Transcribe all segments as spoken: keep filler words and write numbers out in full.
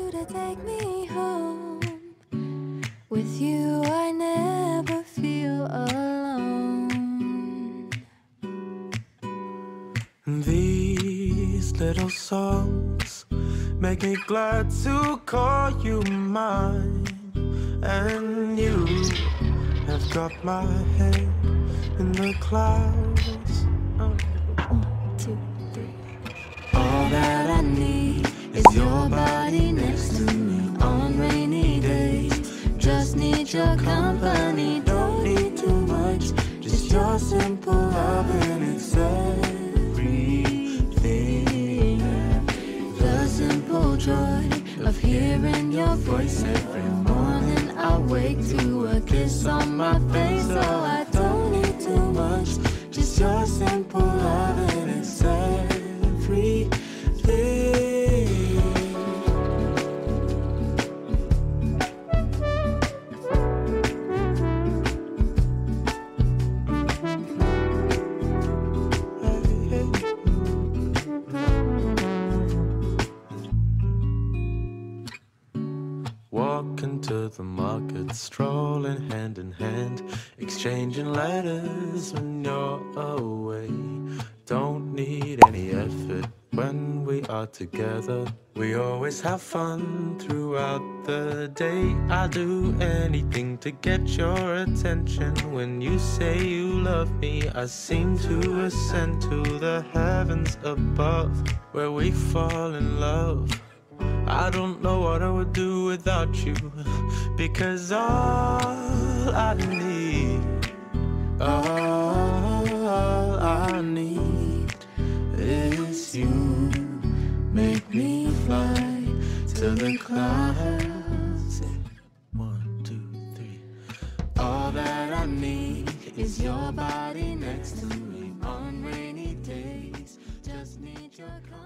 you to take me home. With you I never feel alone. These little songs make me glad to call you mine. And you have got my head in the clouds. Oh. One, two, three. All that I need is your body next to me on rainy days. Just need your company, don't need too much. Just your simple love and it's everything. The simple joy of hearing your voice every morning. I wake to a kiss on my face, so I don't need too much. Just your simple love and it's everything. Walking to the market, strolling hand in hand, exchanging letters when you're away. Don't need any effort when we are together. We always have fun throughout the day. I do anything to get your attention. When you say you love me, I seem to ascend to the heavens above, where we fall in love. I don't know what I would do without you, because all I need, all I need is you. Make me fly to the clouds. One, two, three. All that I need is your body next to me on rainy days. Just need your company.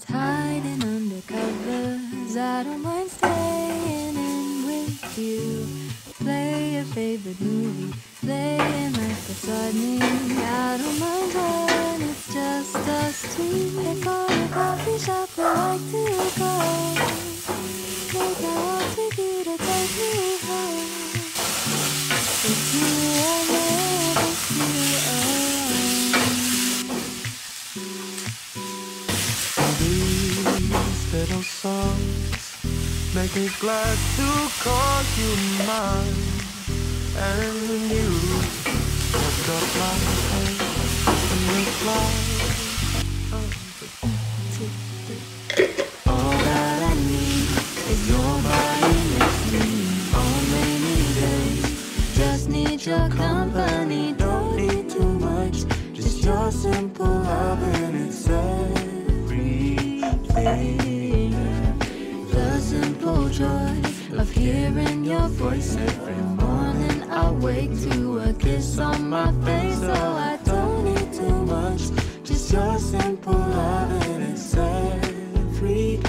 friends hiding under covers. I don't mind staying in with you. Play a favorite movie, playing right beside me. I don't mind when it's just us two. Pick on a coffee shop I like to go. Maybe I'll take you to take me home. It's you and me, it's you and me. These little songs make me glad to call you mine. And you lift up my head and reply. All that I need is your body next to me on rainy days. Just need your company, don't need too much. Just your simple love and it's everything. Simple joy of hearing your voice every morning. I wake to a kiss on my face, so I don't need too much. Just your simple love and it's everything.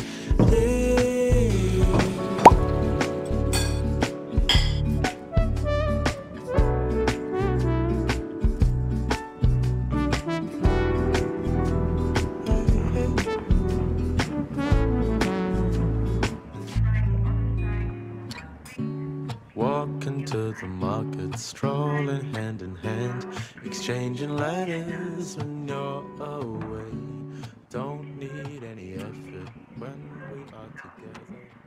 Walking to the market, strolling hand in hand, exchanging letters when you're away. Don't need any effort when we are together.